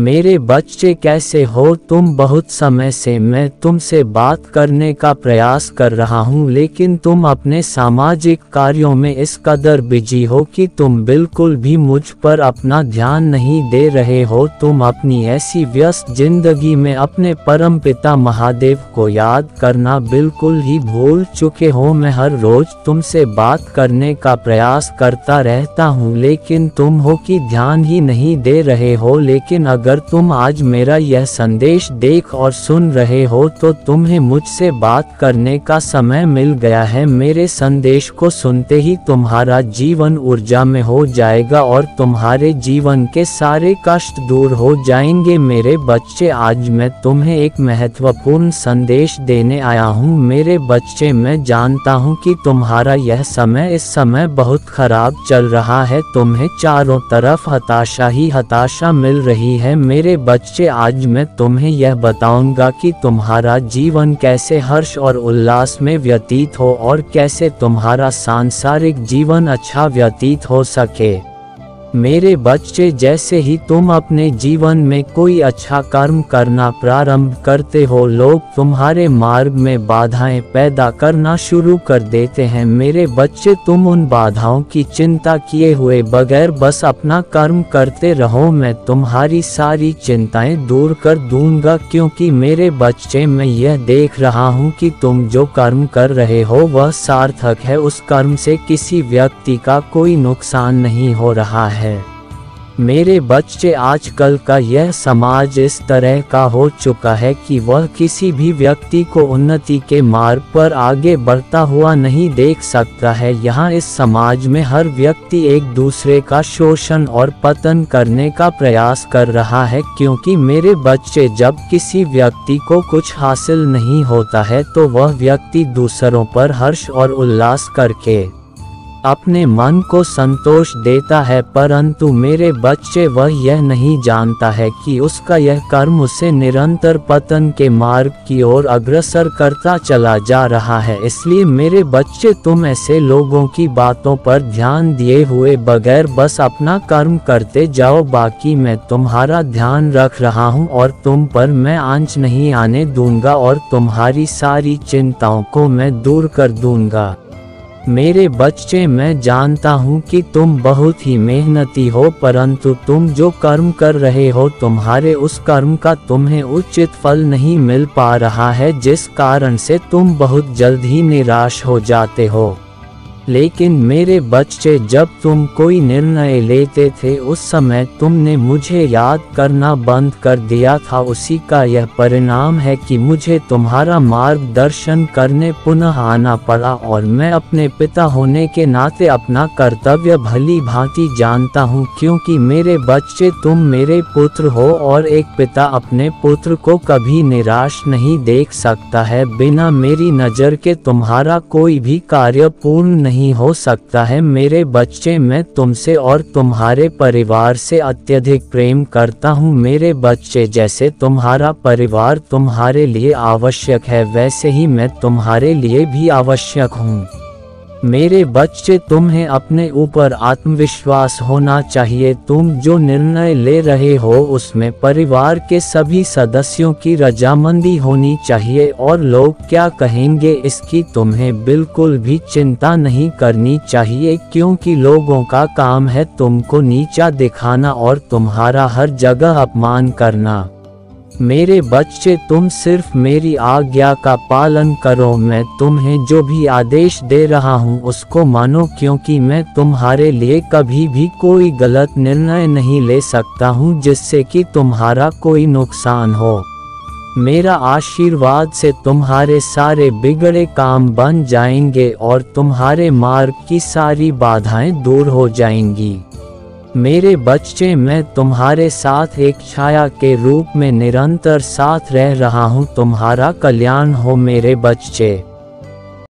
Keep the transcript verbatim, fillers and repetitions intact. मेरे बच्चे कैसे हो तुम? बहुत समय से मैं तुमसे बात करने का प्रयास कर रहा हूं, लेकिन तुम अपने सामाजिक कार्यों में इस कदर बिजी हो कि तुम बिल्कुल भी मुझ पर अपना ध्यान नहीं दे रहे हो। तुम अपनी ऐसी व्यस्त जिंदगी में अपने परम पिता महादेव को याद करना बिल्कुल ही भूल चुके हो। मैं हर रोज तुमसे बात करने का प्रयास करता रहता हूं, लेकिन तुम हो कि ध्यान ही नहीं दे रहे हो। लेकिन अगर तुम आज मेरा यह संदेश देख और सुन रहे हो तो तुम्हें मुझसे बात करने का समय मिल गया है। मेरे संदेश को सुनते ही तुम्हारा जीवन ऊर्जा में हो जाएगा और तुम्हारे जीवन के सारे कष्ट दूर हो जाएंगे। मेरे बच्चे, आज मैं तुम्हें एक महत्वपूर्ण संदेश देने आया हूँ। मेरे बच्चे, मैं जानता हूँ कि तुम्हारा यह समय इस समय बहुत खराब चल रहा है। तुम्हें चारों तरफ हताशा ही हताशा मिल रही है। मेरे बच्चे, आज मैं तुम्हें यह बताऊंगा कि तुम्हारा जीवन कैसे हर्ष और उल्लास में व्यतीत हो और कैसे तुम्हारा सांसारिक जीवन अच्छा व्यतीत हो सके। मेरे बच्चे, जैसे ही तुम अपने जीवन में कोई अच्छा कर्म करना प्रारंभ करते हो, लोग तुम्हारे मार्ग में बाधाएं पैदा करना शुरू कर देते हैं। मेरे बच्चे, तुम उन बाधाओं की चिंता किए हुए बगैर बस अपना कर्म करते रहो। मैं तुम्हारी सारी चिंताएं दूर कर दूंगा, क्योंकि मेरे बच्चे, मैं यह देख रहा हूं कि तुम जो कर्म कर रहे हो वह सार्थक है। उस कर्म से किसी व्यक्ति का कोई नुकसान नहीं हो रहा है। मेरे बच्चे, आजकल का यह समाज इस तरह का हो चुका है कि वह किसी भी व्यक्ति को उन्नति के मार्ग पर आगे बढ़ता हुआ नहीं देख सकता है। यहाँ इस समाज में हर व्यक्ति एक दूसरे का शोषण और पतन करने का प्रयास कर रहा है, क्योंकि मेरे बच्चे, जब किसी व्यक्ति को कुछ हासिल नहीं होता है तो वह व्यक्ति दूसरों पर हर्ष और उल्लास करके अपने मन को संतोष देता है, परंतु मेरे बच्चे, वह यह नहीं जानता है कि उसका यह कर्म उसे निरंतर पतन के मार्ग की ओर अग्रसर करता चला जा रहा है। इसलिए मेरे बच्चे, तुम ऐसे लोगों की बातों पर ध्यान दिए हुए बगैर बस अपना कर्म करते जाओ। बाकी मैं तुम्हारा ध्यान रख रहा हूं और तुम पर मैं आंच नहीं आने दूंगा और तुम्हारी सारी चिंताओं को मैं दूर कर दूंगा। मेरे बच्चे, मैं जानता हूँ कि तुम बहुत ही मेहनती हो, परंतु तुम जो कर्म कर रहे हो तुम्हारे उस कर्म का तुम्हें उचित फल नहीं मिल पा रहा है, जिस कारण से तुम बहुत जल्द ही निराश हो जाते हो। लेकिन मेरे बच्चे, जब तुम कोई निर्णय लेते थे उस समय तुमने मुझे याद करना बंद कर दिया था। उसी का यह परिणाम है कि मुझे तुम्हारा मार्गदर्शन करने पुनः आना पड़ा और मैं अपने पिता होने के नाते अपना कर्तव्य भली भांति जानता हूँ, क्योंकि मेरे बच्चे, तुम मेरे पुत्र हो और एक पिता अपने पुत्र को कभी निराश नहीं देख सकता है। बिना मेरी नज़र के तुम्हारा कोई भी कार्य पूर्ण नहीं नहीं हो सकता है। मेरे बच्चे, मैं तुमसे और तुम्हारे परिवार से अत्यधिक प्रेम करता हूँ। मेरे बच्चे, जैसे तुम्हारा परिवार तुम्हारे लिए आवश्यक है, वैसे ही मैं तुम्हारे लिए भी आवश्यक हूँ। मेरे बच्चे, तुम्हें अपने ऊपर आत्मविश्वास होना चाहिए। तुम जो निर्णय ले रहे हो उसमें परिवार के सभी सदस्यों की रजामंदी होनी चाहिए और लोग क्या कहेंगे इसकी तुम्हें बिल्कुल भी चिंता नहीं करनी चाहिए, क्योंकि लोगों का काम है तुमको नीचा दिखाना और तुम्हारा हर जगह अपमान करना। मेरे बच्चे, तुम सिर्फ मेरी आज्ञा का पालन करो। मैं तुम्हें जो भी आदेश दे रहा हूं उसको मानो, क्योंकि मैं तुम्हारे लिए कभी भी कोई गलत निर्णय नहीं ले सकता हूं जिससे कि तुम्हारा कोई नुकसान हो। मेरा आशीर्वाद से तुम्हारे सारे बिगड़े काम बन जाएंगे और तुम्हारे मार्ग की सारी बाधाएं दूर हो जाएंगी। मेरे बच्चे, मैं तुम्हारे साथ एक छाया के रूप में निरंतर साथ रह रहा हूँ। तुम्हारा कल्याण हो मेरे बच्चे।